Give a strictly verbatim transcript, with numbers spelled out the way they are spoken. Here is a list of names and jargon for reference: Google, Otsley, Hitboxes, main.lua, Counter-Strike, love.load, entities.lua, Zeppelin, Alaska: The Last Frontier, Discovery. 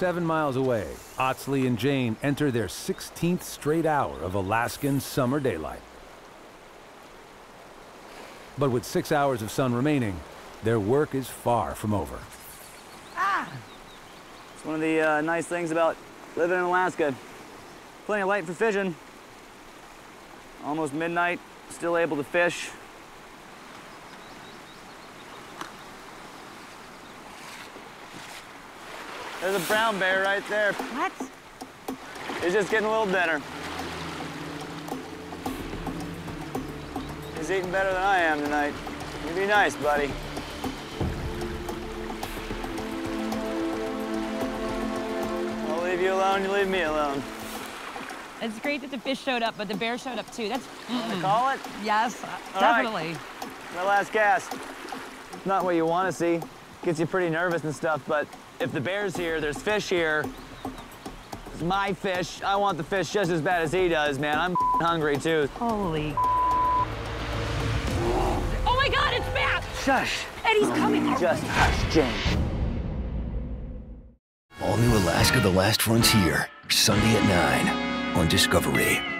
seven miles away, Otsley and Jane enter their sixteenth straight hour of Alaskan summer daylight. But with six hours of sun remaining, their work is far from over. Ah! It's one of the uh, nice things about living in Alaska. Plenty of light for fishing. Almost midnight, still able to fish. There's a brown bear right there. What? It's just getting a little better. He's eating better than I am tonight. You be nice, buddy. I'll leave you alone, you leave me alone. It's great that the fish showed up, but the bear showed up too. That's. Want to call it? Yes, all definitely. Right. My last cast. It's not what you want to see. Gets you pretty nervous and stuff, but if the bear's here, there's fish here. It's my fish. I want the fish just as bad as he does, man. I'm hungry too. Holy. Oh my God, it's Matt! Shush. Eddie's coming. Just hush, Jane. All new Alaska: The Last Frontier, Sunday at nine on Discovery.